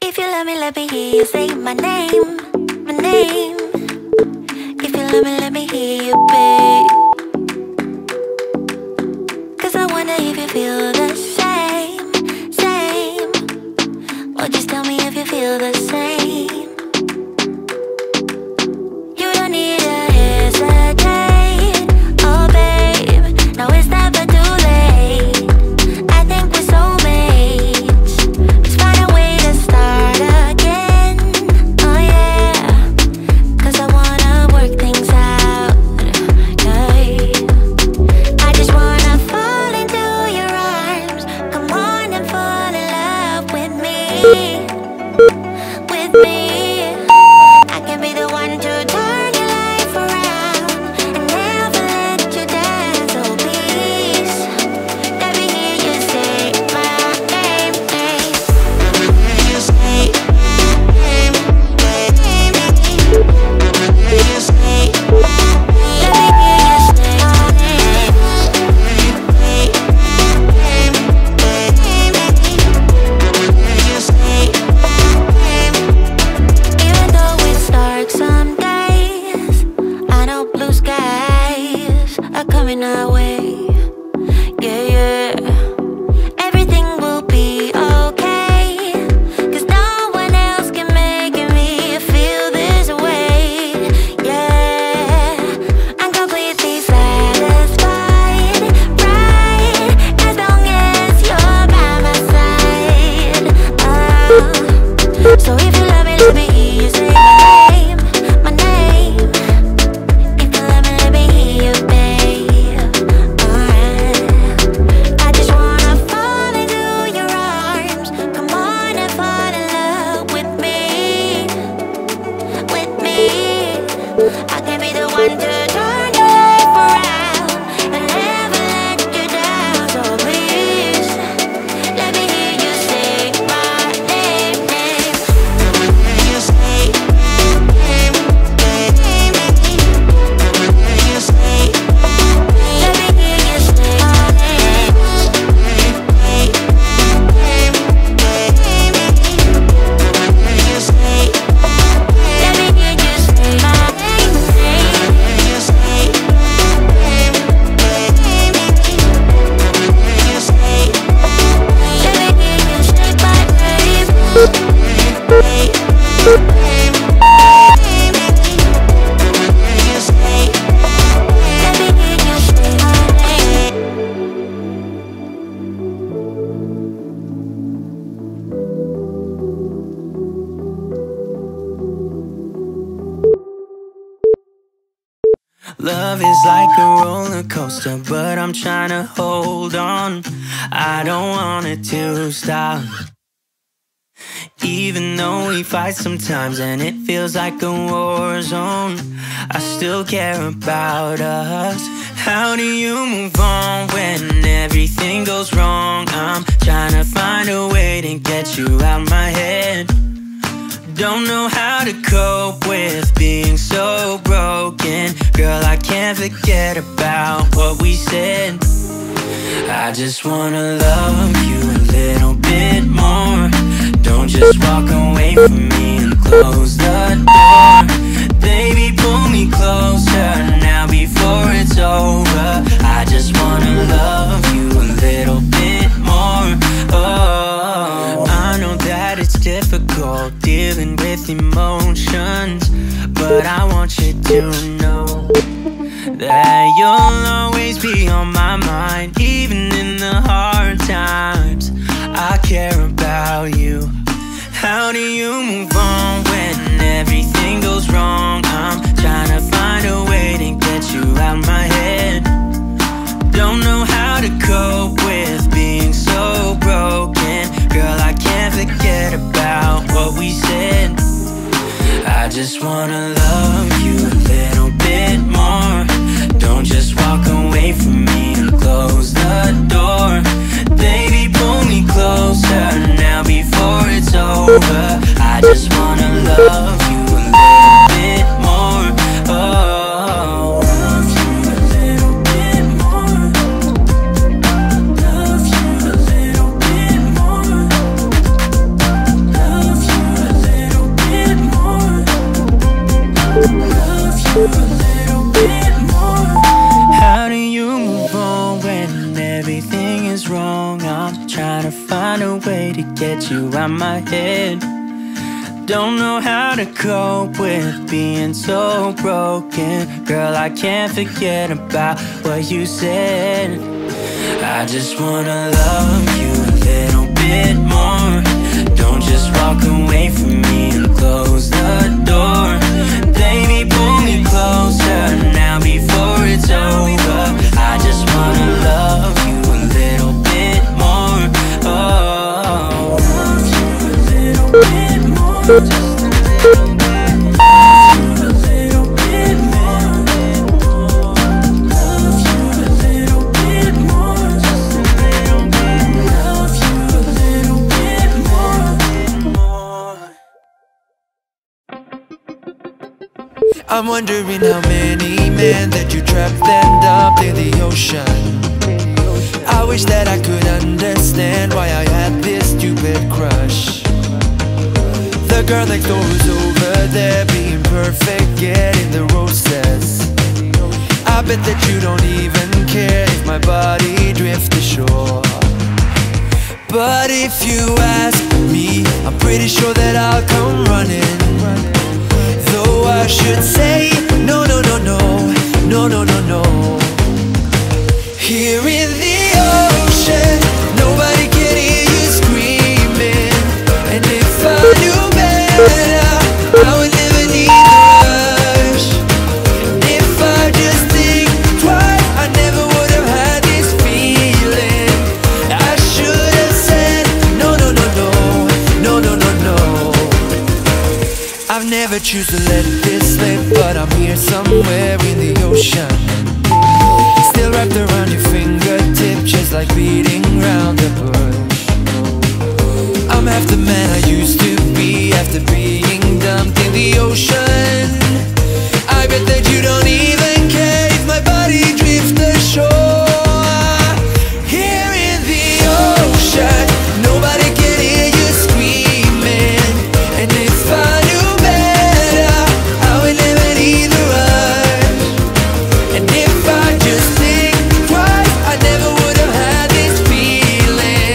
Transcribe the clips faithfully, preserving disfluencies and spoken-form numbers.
If you love me, let me hear you say my name, my name. If you love me, let me hear you, babe. Cause I wonder if you feel the same, same. Or just tell me if you feel the same. You don't need to hesitate, oh babe. Now it's never too late. I think we're soulmates. Let's find a way to start again, oh yeah. Cause I wanna work things out, yeah. I just wanna fall into your arms. Come on and fall in love with me, with me. I can be the one to turn. Love is like a roller coaster, but I'm trying to hold on. I don't want it to stop. Even though we fight sometimes and it feels like a war zone, I still care about us. How do you move on when everything goes wrong? I'm trying to find a way to get you out my head. Don't know how to cope with being so broken. Girl, I can't forget about what we said. I just wanna love you a little bit more. Don't just walk away from me and close the door. Baby, pull me closer now before it's over. I just wanna love you a little bit more. Oh, I know that it's difficult dealing with emotions, but I want you to know that you'll always be on my mind. Even in the hard times, I care about you. How do you move on when everything goes wrong? I'm trying to find a way to get you out my head. Don't know how to cope with being so broken. Girl, I can't forget about what we said. I just wanna love you a little bit more. Don't just walk away from me and close the door. Baby, pull me closer now before it's over. I just wanna love you a little bit more. Oh. Love you a little bit more. Love you a little bit more. Love you. got you out my head. Don't know how to cope with being so broken. Girl, I can't forget about what you said. I just wanna love you a little bit more. Don't just walk away from me and close the door. Baby, pull me closer now before it's over. I just wanna love you a little bit more. Oh, love you a little bit more. Just a little bit more. A little bit more. Love you a little bit more. Just a little bit. Love you a little bit more. I'm wondering how many men that you trapped end up in the ocean. I wish that I could understand why I had this stupid crush. The girl next door is over there being perfect, getting the roses. I bet that you don't even care if my body drifts ashore. But if you ask me, I'm pretty sure that I'll come running. Though I should say, no, no, no, no, no, no, no, no. Here in the ocean, nobody can hear you screaming. And if I knew better, I would never need a rush. If I just think twice, I never would have had this feeling. I should have said, no, no, no, no, no, no, no, no. I've never choose to let this slip, but I'm here somewhere in the ocean. Still wrapped around your fingertip, just like beating round the bush. I'm half the man I used to be after being dumped in the ocean. I bet that you don't even care if my body drifts ashore. Here in the ocean, nobody can hear you screaming. And if I knew better, I would never need the rush. And if I just think twice, I never would have had this feeling.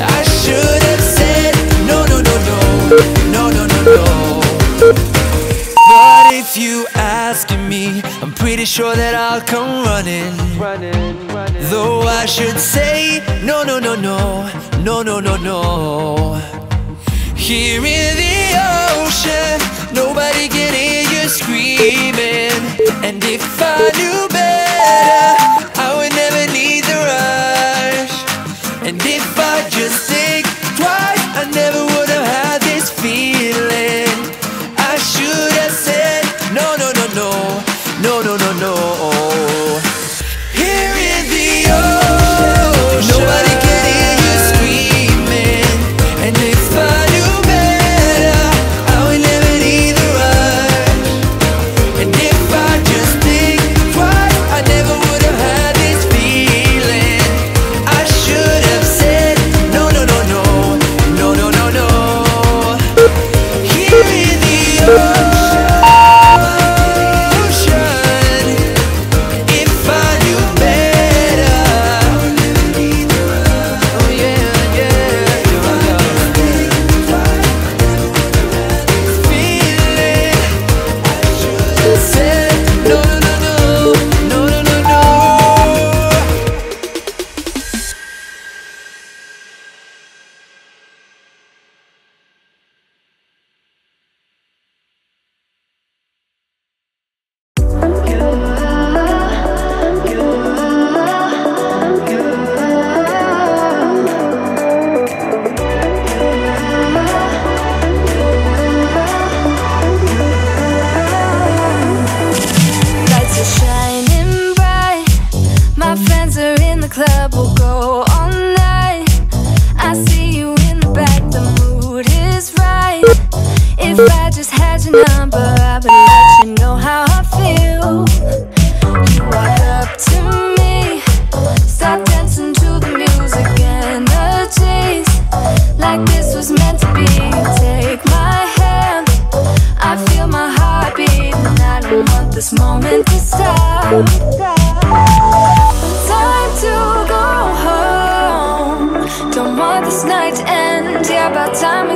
I should have said, no, no, no, no, no, no, no, no. But if you ask me, I'm pretty sure that I'll come running. Though I should say, no, no, no, no, no, no, no, no. Here in the ocean, nobody can hear you screaming. And if I knew better, I would never need the rush. And if I just think twice, I never would have had this feeling. I should have said, no, no, no, no, no, no, no, no. Here in the ocean, nobody can hear you screaming. And if I knew better, I would never need the rush. And if I just think twice.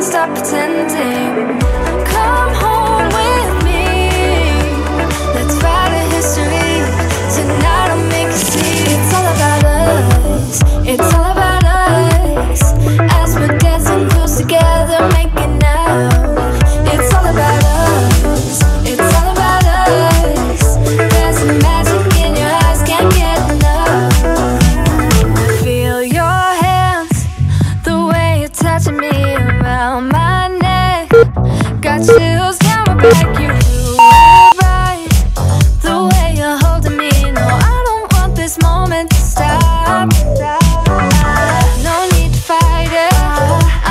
stop pretending. Come home with me. Let's write a history. Tonight I'll make you see. It's all about us. It's all about us. As we're dancing close together, make it now. It's all about us. It's all about us. There's some magic in your eyes, can't get enough. Feel your hands, the way you're touching me around my neck. Got chills down my back, you do it right. The way you're holding me, no, I don't want this moment to stop. No need to fight it,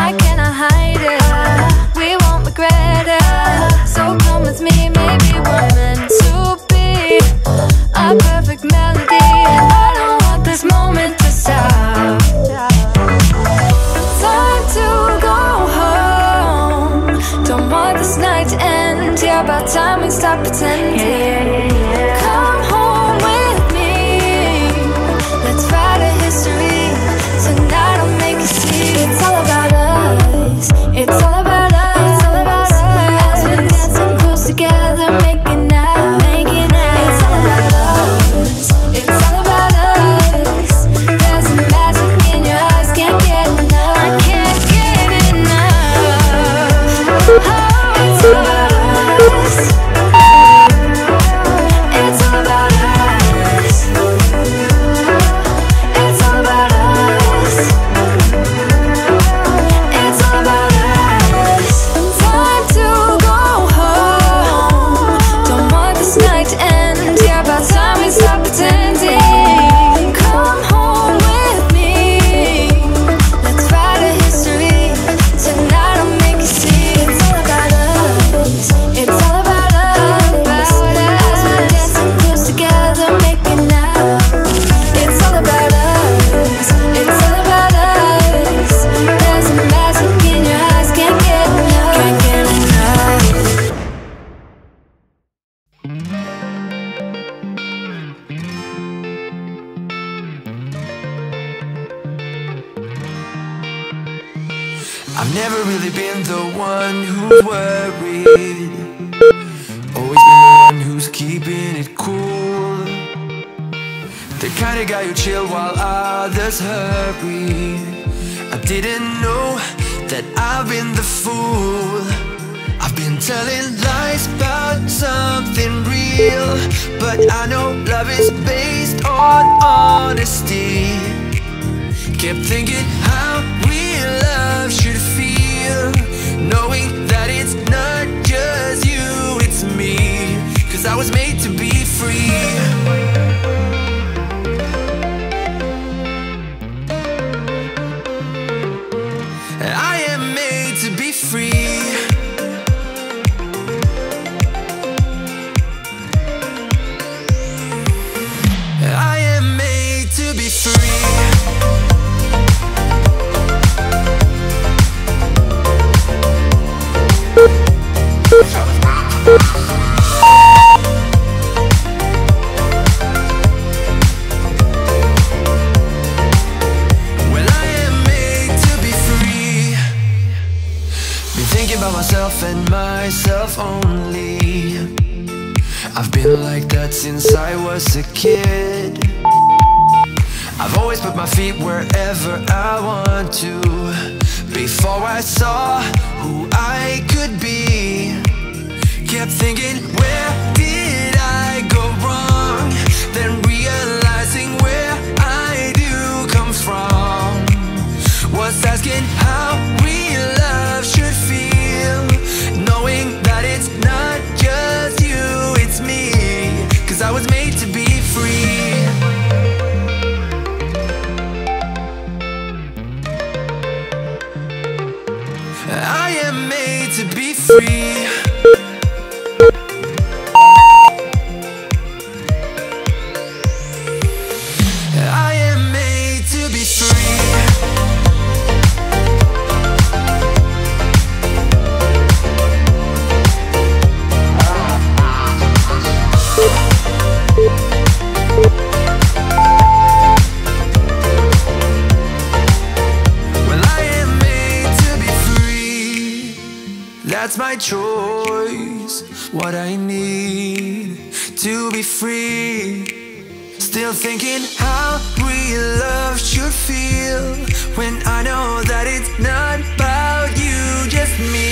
I cannot hide it. We won't regret it, so come with me, maybe we're meant to be. A perfect melody, I don't want this moment to stop. Time to go home, don't want this night to end. Yeah, about time we stop pretending. Come home with me. Let's write a history. Tonight I'll make you see. It's all about us. It's all about us. It's all about us. As we're dancing close together, make it now. Make it now. It's all about us. It's all about us. There's some magic in your eyes, can't get enough. I can't get enough. Oh, it's all about us. It's all about us. It's all about us. It's all about us. Time to go home. Don't want this night to end. Yeah, about time we stop pretending. Come home with me. Let's write a history. Tonight I'll make you see. It's all about us. It's all about us. As we're dancing close together, make it now. It's all about us. It's all about us. There's some magic in your eyes, can't get enough. Can't get enough. I've never really been the one who's worried. Always been the one who's keeping it cool. The kind of guy who chill while others hurry. I didn't know that I've been the fool. I've been telling lies about something real. But I know love is based on honesty. Kept thinking how real love should feel, knowing that it's not just you, it's me. Cause I was made to be free. I am made to be free. I am made to be free. And myself only. I've been like that since I was a kid. I've always put my feet wherever I want to. Before I saw who I could be, kept thinking, where did I go wrong? Then realizing where I do come from. Was asking how real love should feel, knowing that it's not just you, it's me. Cause I was made to be free. I am made to be free. I am made to be free. Well, I am made to be free. That's my choice, what I need to be free. Still thinking how real love should feel, when I know that it's not about you, just me.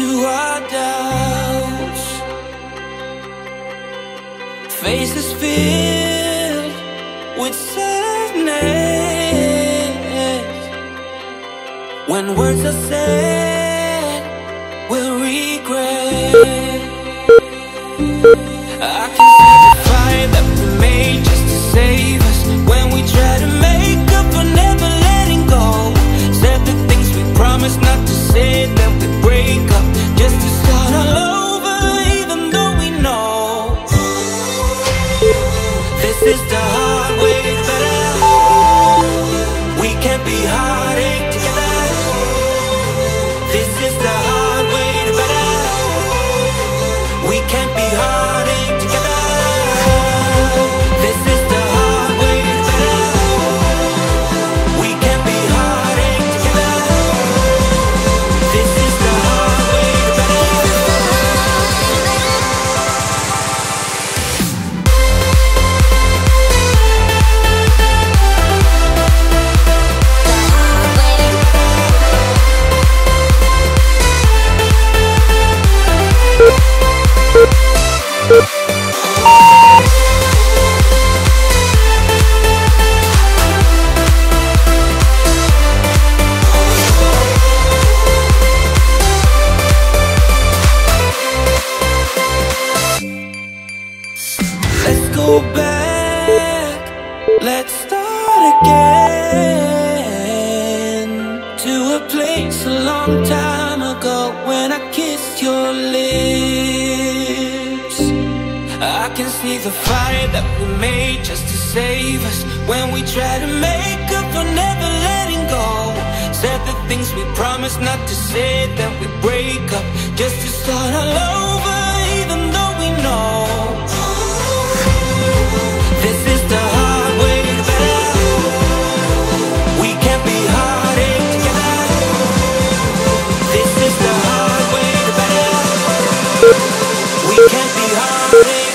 to our doubts, faces filled with sadness. When words are said, we'll regret. I can see the fire that we made just to save us. When we try to make up for never letting go, said the things we promised not to say, that we break up just to start all over, even though we know this is the hard way, but we can't be heartache together. This is the hard way, but we can't be heartache together.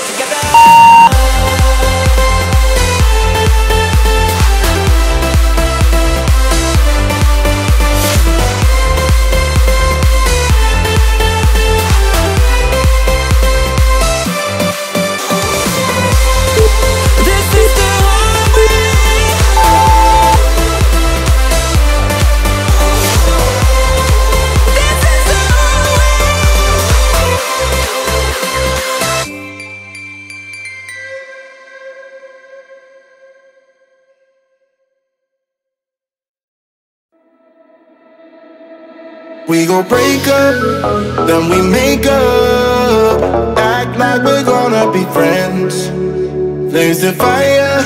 This is the hard way, but we can't be heartache together. This is the hard way, we gon' break up, then we make up, act like we're gonna be friends. There's the fire,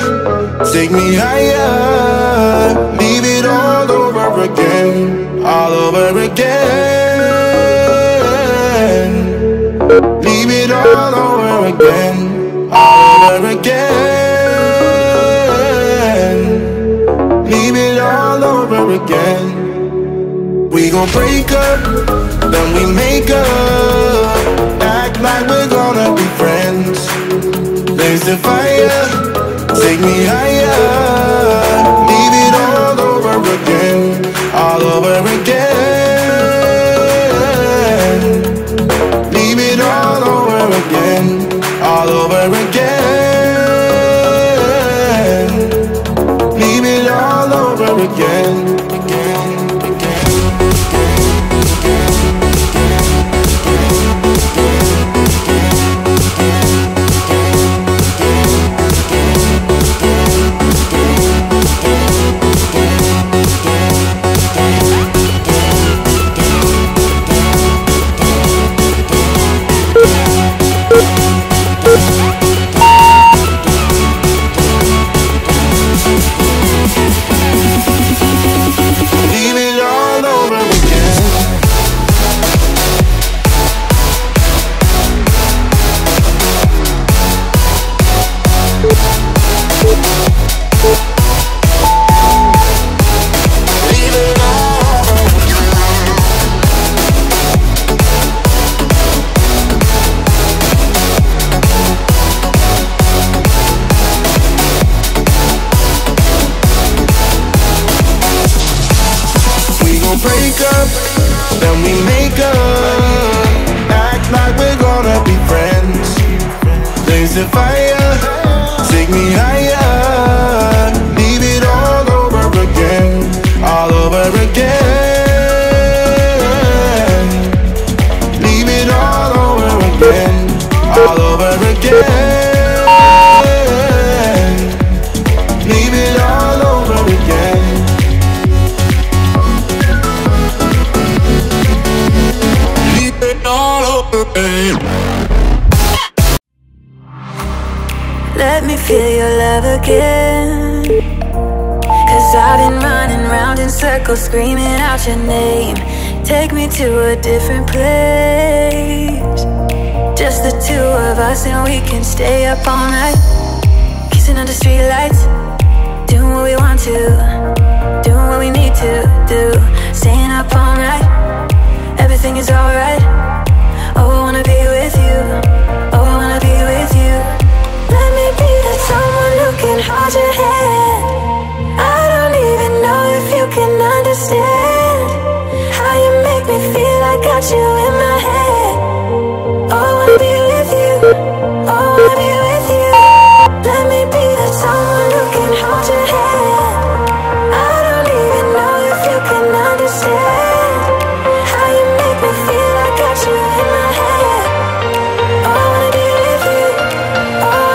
take me higher, leave it all over again, all over again. Leave it all over again, all over again. Leave it all over again. We gon' break up, then we make up, act like we're gonna be friends. There's the fire, take me higher, leave it all over again, all over again. Leave it all over again, all over again. Leave it all over again. piece of fire. Take me higher. Leave it all over again. All over again. Leave it all over again. All over again. Leave it all over again. Leave it all over again. Let me feel your love again, 'cause I've been running round in circles, screaming out your name. Take me to a different place, just the two of us, and we can stay up all night, kissing under streetlights, doing what we want to, doing what we need to do, staying up all night. Everything is alright. Oh, I wanna be with you. Oh, I wanna be with you. Let me be that someone who can hold your hand. I don't even know if you can understand how you make me feel. I got you in my head. Oh, I wanna be with you. Oh, I wanna be with you. Let me be that someone who can hold your hand. I don't even know if you can understand how you make me feel. I got you in my head. Oh, I wanna be with you. Oh,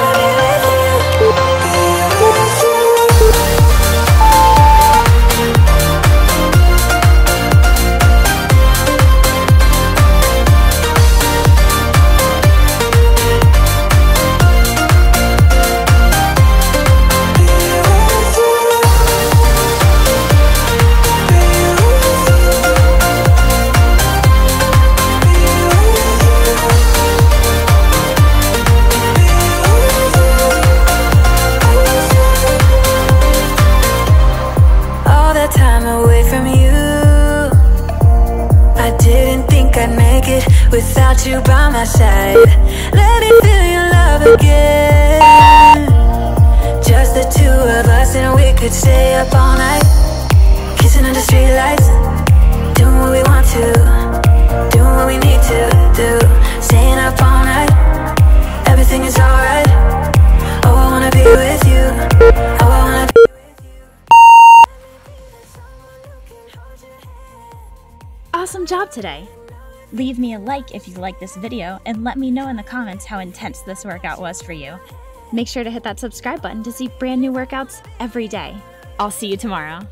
without you by my side. Let me feel your love again, just the two of us, and we could stay up all night, kissing under streetlights, doing what we want to, doing what we need to do, staying up all night. Everything is alright. Oh, I wanna be with you. Oh, I wanna be with you. Awesome job today. Leave me a like if you like this video, and let me know in the comments how intense this workout was for you. Make sure to hit that subscribe button to see brand new workouts every day. I'll see you tomorrow.